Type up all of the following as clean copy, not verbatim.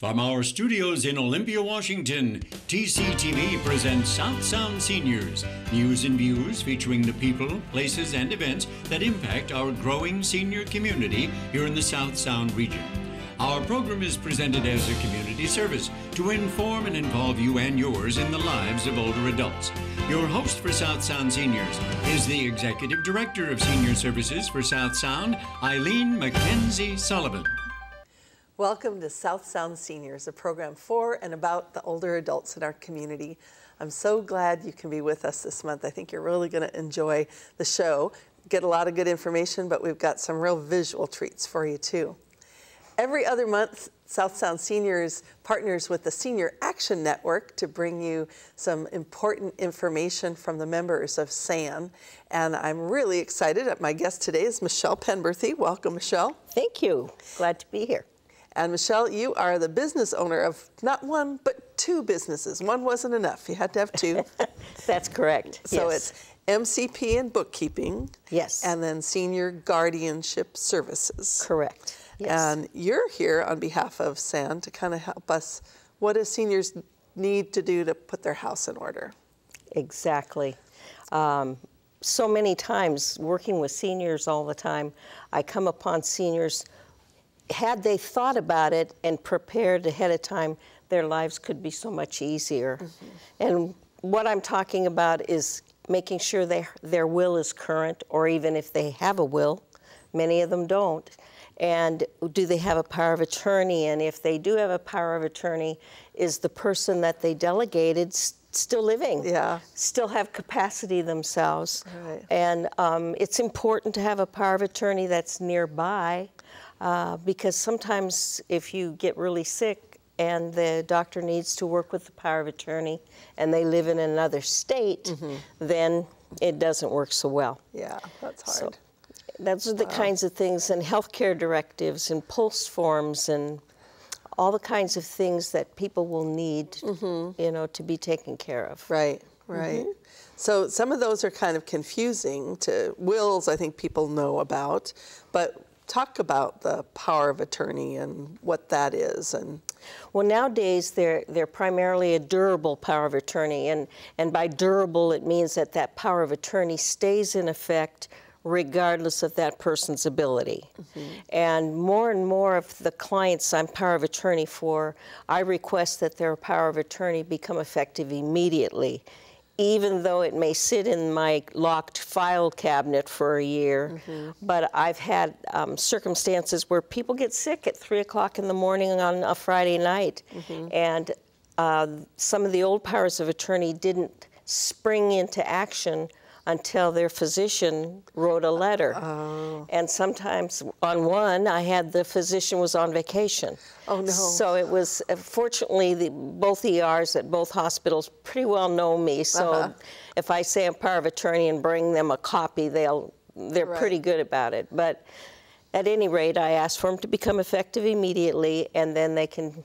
From our studios in Olympia, Washington, TCTV presents South Sound Seniors, news and views featuring the people, places, and events that impact our growing senior community here in the South Sound region. Our program is presented as a community service to inform and involve you and yours in the lives of older adults. Your host for South Sound Seniors is the Executive Director of Senior Services for South Sound, Eileen McKenzie Sullivan. Welcome to South Sound Seniors, a program for and about the older adults in our community. I'm so glad you can be with us this month. I think you're really going to enjoy the show, get a lot of good information, but we've got some real visual treats for you too. Every other month, South Sound Seniors partners with the Senior Action Network to bring you some important information from the members of SAN. And I'm really excited. My guest today is Michelle Penberthy. Welcome, Michelle. Thank you. Glad to be here. And Michelle, you are the business owner of not one, but two businesses. One wasn't enough. You had to have two. That's correct. So yes. It's MCP and bookkeeping. Yes. And then Senior Guardianship Services. Correct. Yes. And you're here on behalf of SAN to kind of help us. What do seniors need to do to put their house in order? Exactly. So many times, working with seniors all the time, I come upon seniors. Had they thought about it and prepared ahead of time, their lives could be so much easier. Mm-hmm. And what I'm talking about is making sure their will is current, or even if they have a will, many of them don't. And do they have a power of attorney? And if they do have a power of attorney, is the person that they delegated still living? Yeah. Still have capacity themselves? Right. And it's important to have a power of attorney that's nearby. Because sometimes if you get really sick and the doctor needs to work with the power of attorney and they live in another state, mm-hmm. then it doesn't work so well. Yeah, that's hard. So, those are the kinds of things, and healthcare directives and pulse forms and all the kinds of things that people will need, mm-hmm. you know, to be taken care of. Right, right. Mm-hmm. So some of those are kind of confusing to wills, I think people know about, but talk about the power of attorney and what that is. And well, nowadays they're primarily a durable power of attorney, and by durable it means that that power of attorney stays in effect regardless of that person's ability. Mm-hmm. And more of the clients I'm power of attorney for, I request that their power of attorney become effective immediately, even though it may sit in my locked file cabinet for a year. Mm-hmm. But I've had circumstances where people get sick at 3 o'clock in the morning on a Friday night. Mm-hmm. And some of the old powers of attorney didn't spring into action until their physician wrote a letter. Oh. And sometimes on one, I had the physician was on vacation. Oh, no. So it was, fortunately, both ERs at both hospitals pretty well know me. So uh-huh. if I say I'm power of attorney and bring them a copy, they're right. pretty good about it. But at any rate, I asked for them to become effective immediately, and then they can mm-hmm.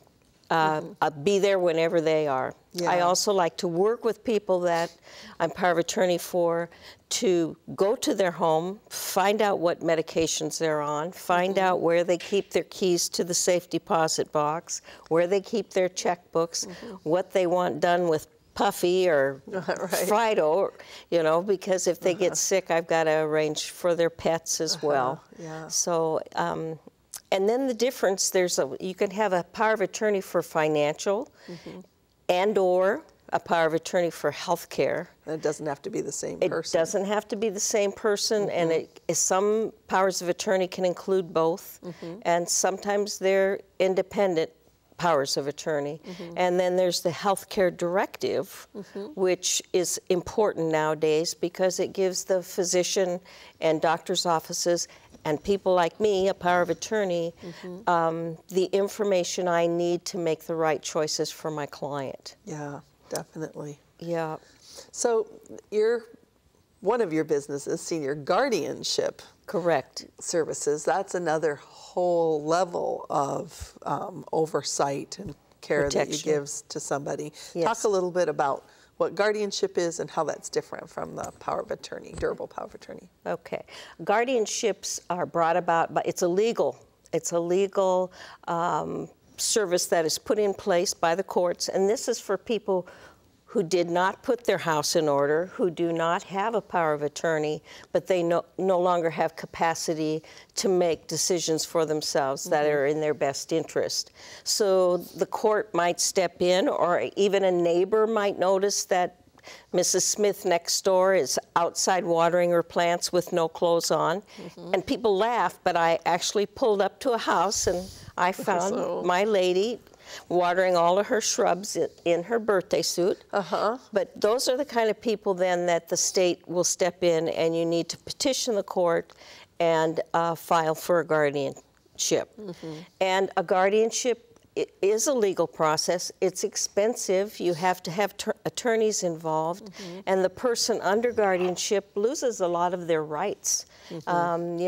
Be there whenever they are. Yeah. I also like to work with people that I'm power of attorney for to go to their home, find out what medications they're on, find mm-hmm. out where they keep their keys to the safe deposit box, where they keep their checkbooks, mm-hmm. what they want done with Puffy or right. Fido, you know, because if they uh-huh. get sick, I've got to arrange for their pets as uh-huh. well. Yeah. So. And then the difference, you can have a power of attorney for financial mm-hmm. and or a power of attorney for health care. It doesn't have to be the same person. It doesn't have to be the same person, mm-hmm. and some powers of attorney can include both, mm-hmm. and sometimes they're independent powers of attorney. Mm-hmm. And then there's the health care directive, mm-hmm. which is important nowadays because it gives the physician and doctor's offices and people like me, a power of attorney, mm-hmm. The information I need to make the right choices for my client. Yeah, definitely. Yeah. So one of your businesses, Senior Guardianship. Correct. Services, that's another whole level of oversight and care protection that you give to somebody. Yes. Talk a little bit about what guardianship is and how that's different from the power of attorney, durable power of attorney. Okay. Guardianships are brought about by, it's a legal service that is put in place by the courts, and this is for people who did not put their house in order, who do not have a power of attorney, but they no longer have capacity to make decisions for themselves that are in their best interest. So the court might step in, or even a neighbor might notice that Mrs. Smith next door is outside watering her plants with no clothes on. And people laugh, but I actually pulled up to a house and I found my lady watering all of her shrubs in her birthday suit. But those are the kind of people then that the state will step in, and you need to petition the court and file for a guardianship. And a guardianship is a legal process. It's expensive. You have to have attorneys involved, and the person under guardianship loses a lot of their rights. You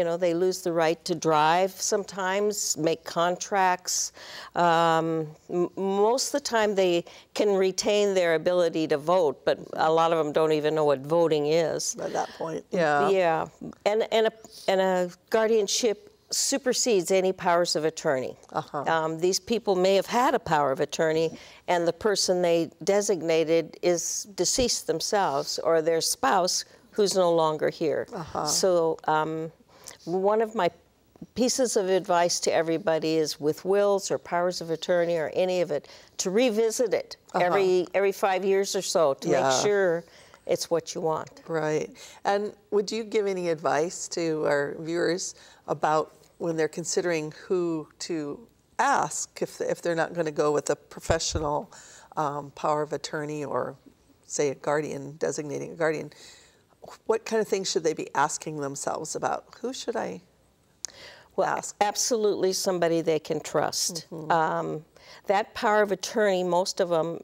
know, they lose the right to drive sometimes, make contracts. Most of the time they can retain their ability to vote, but a lot of them don't even know what voting is. At that point, yeah. And a guardianship supersedes any powers of attorney. These people may have had a power of attorney, and the person they designated is deceased themselves or their spouse, who's no longer here. So one of my pieces of advice to everybody is, with wills or powers of attorney or any of it, to revisit it every 5 years or so to make sure it's what you want. Right. And would you give any advice to our viewers about when they're considering who to ask if they're not going to go with a professional power of attorney or, say, a guardian, designating a guardian? What kind of things should they be asking themselves about? Who should I ask? Absolutely somebody they can trust. That power of attorney, most of them,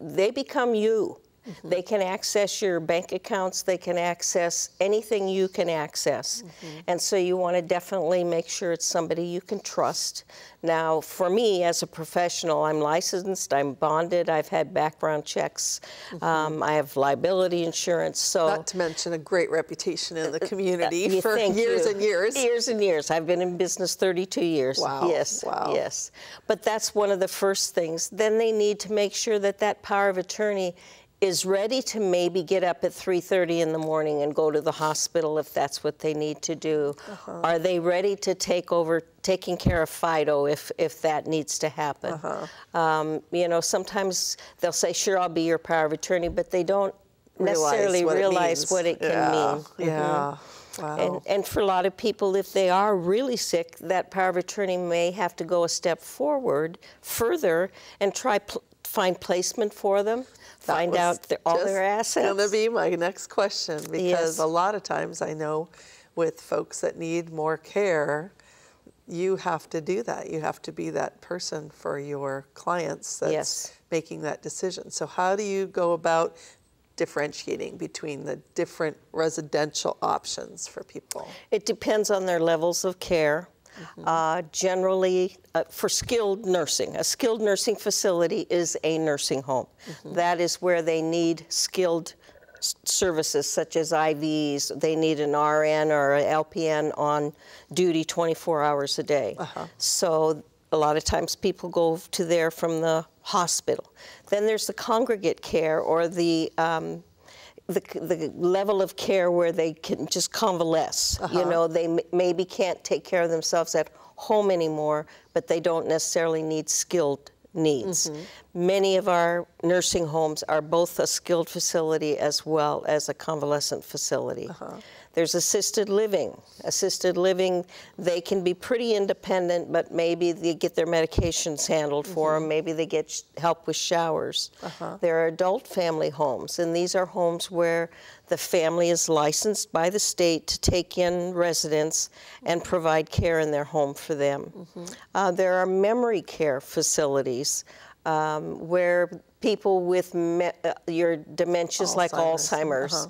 they become you. They can access your bank accounts. They can access anything you can access. And so you want to definitely make sure it's somebody you can trust. Now, for me, as a professional, I'm licensed, I'm bonded, I've had background checks, I have liability insurance. So, not to mention a great reputation in the community for years and years. Years and years. I've been in business 32 years. Wow. Yes, wow. Yes. But that's one of the first things. Then they need to make sure that that power of attorney is ready to maybe get up at 3:30 in the morning and go to the hospital if that's what they need to do. Are they ready to take over taking care of FIDO if that needs to happen? You know, sometimes they'll say, sure, I'll be your power of attorney, but they don't necessarily realize what it can mean. And for a lot of people, if they are really sick, that power of attorney may have to go a step further and try find placement for them. Find out all their assets. That's going to be my next question, because a lot of times I know with folks that need more care, you have to do that. You have to be that person for your clients that's making that decision. So how do you go about differentiating between the different residential options for people? It depends on their levels of care. Generally, for skilled nursing, a skilled nursing facility is a nursing home. That is where they need skilled services such as IVs. They need an RN or an LPN on duty 24 hours a day. So a lot of times people go to there from the hospital. Then there's the congregate care, or the level of care where they can just convalesce. You know, they maybe can't take care of themselves at home anymore, but they don't necessarily need skilled needs. Many of our nursing homes are both a skilled facility as well as a convalescent facility. There's assisted living. Assisted living, they can be pretty independent, but maybe they get their medications handled for them. Maybe they get help with showers. There are adult family homes, and these are homes where the family is licensed by the state to take in residents and provide care in their home for them. There are memory care facilities where people with your dementias, like Alzheimer's,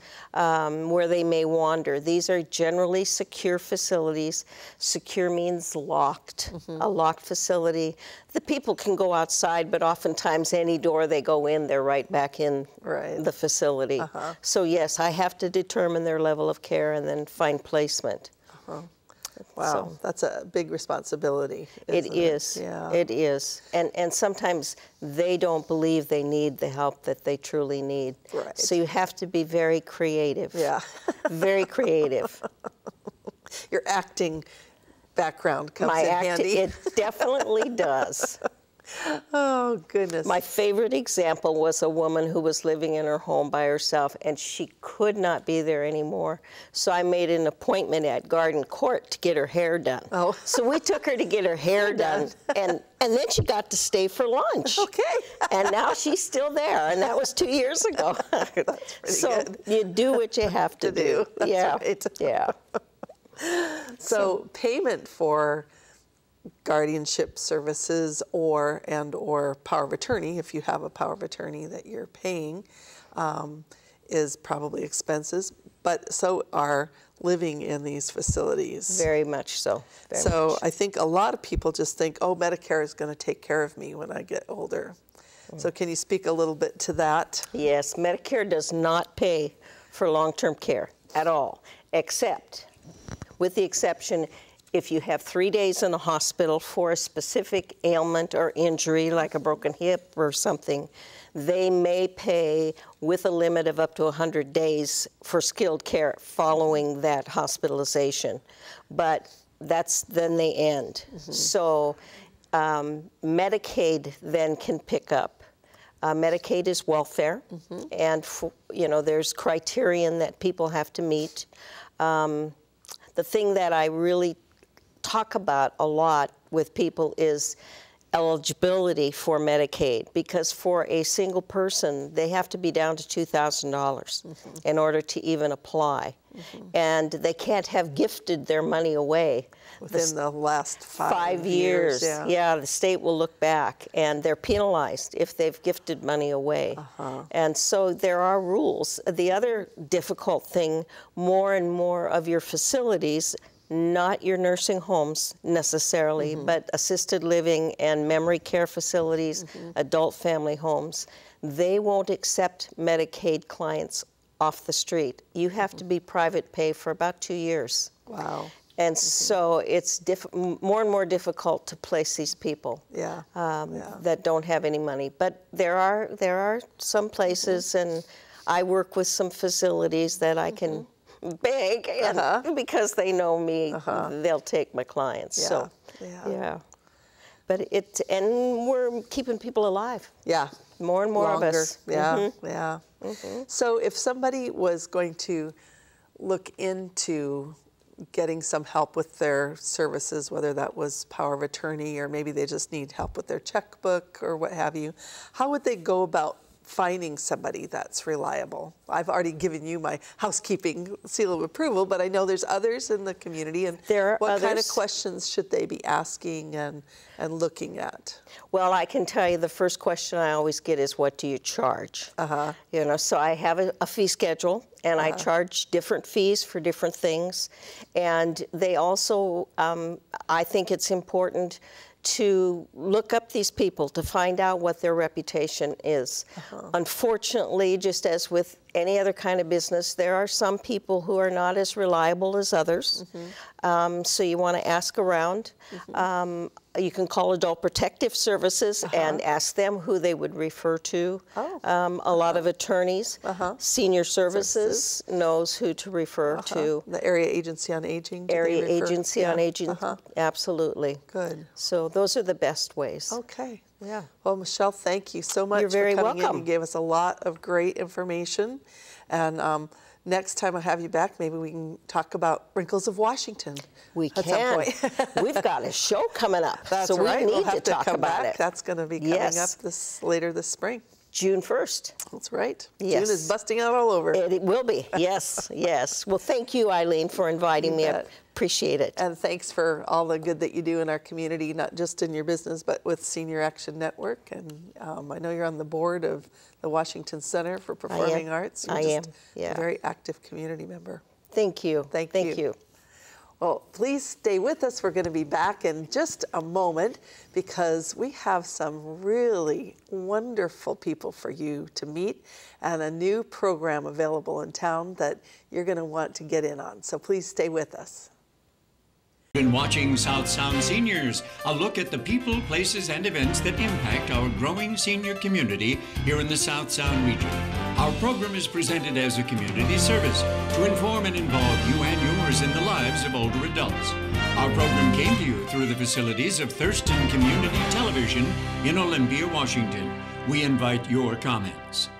where they may wander. These are generally secure facilities. Secure means locked, a locked facility. The people can go outside, but oftentimes any door they go in, they're right back in the facility. So yes, I have to determine their level of care and then find placement. Wow, so that's a big responsibility. It is. Yeah. It is. And sometimes they don't believe they need the help that they truly need. Right. So you have to be very creative. Yeah. Very creative. Your acting background comes in handy. It definitely does. Oh, goodness. My favorite example was a woman who was living in her home by herself, and she could not be there anymore. So I made an appointment at Garden Court to get her hair done. Oh. So we took her to get her hair done, and then she got to stay for lunch. Okay. And now she's still there, and that was 2 years ago. That's so good. You do what you have to do. That's right. Yeah. So payment for guardianship services or power of attorney, if you have a power of attorney that you're paying, is probably expenses, but so are living in these facilities. Very much so. Very much. I think a lot of people just think, oh, Medicare is going to take care of me when I get older. Mm. So can you speak a little bit to that? Yes, Medicare does not pay for long-term care at all, except, with the exception, if you have 3 days in a hospital for a specific ailment or injury, like a broken hip or something, they may pay with a limit of up to 100 days for skilled care following that hospitalization. But that's then they end. Mm-hmm. So Medicaid then can pick up. Medicaid is welfare, mm-hmm. and there's criterion that people have to meet. The thing that I really talk about a lot with people is eligibility for Medicaid, because for a single person, they have to be down to $2,000 mm-hmm. in order to even apply. Mm-hmm. And they can't have gifted their money away. Within the last five years. Yeah, the state will look back, and they're penalized if they've gifted money away. Uh-huh. And so there are rules. The other difficult thing, more and more of your facilities, not your nursing homes necessarily, mm-hmm. but assisted living and memory care facilities, mm-hmm. adult family homes, they won't accept Medicaid clients off the street. You have mm-hmm. to be private pay for about 2 years. Wow. And mm-hmm. so it's more and more difficult to place these people that don't have any money. But there are some places, mm-hmm. and I work with some facilities that I can beg, and uh-huh. because they know me, uh-huh. they'll take my clients. Yeah. So, yeah. But we're keeping people alive. Yeah. More and more of us. Yeah, mm-hmm. yeah. Mm-hmm. So if somebody was going to look into getting some help with their services, whether that was power of attorney or maybe they just need help with their checkbook or what have you, how would they go about finding somebody that's reliable? I've already given you my housekeeping seal of approval, but I know there's others in the community, and what kind of questions should they be asking and looking at? Well, I can tell you the first question I always get is, what do you charge? Uh-huh. So I have a fee schedule, and uh-huh. I charge different fees for different things. And they also, I think it's important to look up these people to find out what their reputation is. Uh-huh. Unfortunately, just as with any other kind of business, there are some people who are not as reliable as others. Mm-hmm. So you want to ask around. Mm-hmm. You can call Adult Protective Services uh-huh. and ask them who they would refer to. Oh. A lot of attorneys. Uh-huh. Senior Services knows who to refer uh-huh. to. The Area Agency on Aging. Area Agency on Aging, uh-huh. absolutely. Good. So those are the best ways. Okay. Yeah. Well, Michelle, thank you so much for coming in. You're very welcome. You gave us a lot of great information. And next time I have you back, maybe we can talk about Wrinkles of Washington. We can. At some point. We've got a show coming up. That's right. We need to talk about it. That's going to be coming up later this spring. June 1st. That's right. Yes. June is busting out all over. It will be. Yes, yes. Well, thank you, Eileen, for inviting me. I appreciate it. And thanks for all the good that you do in our community, not just in your business, but with Senior Action Network. And I know you're on the board of the Washington Center for Performing Arts. I am. You're just a very active community member. Thank you. Thank you. Well, please stay with us. We're going to be back in just a moment, because we have some really wonderful people for you to meet and a new program available in town that you're going to want to get in on. So please stay with us. You've been watching South Sound Seniors, a look at the people, places, and events that impact our growing senior community here in the South Sound region. Our program is presented as a community service to inform and involve you and yours in the lives of older adults. Our program came to you through the facilities of Thurston Community Television in Olympia, Washington. We invite your comments.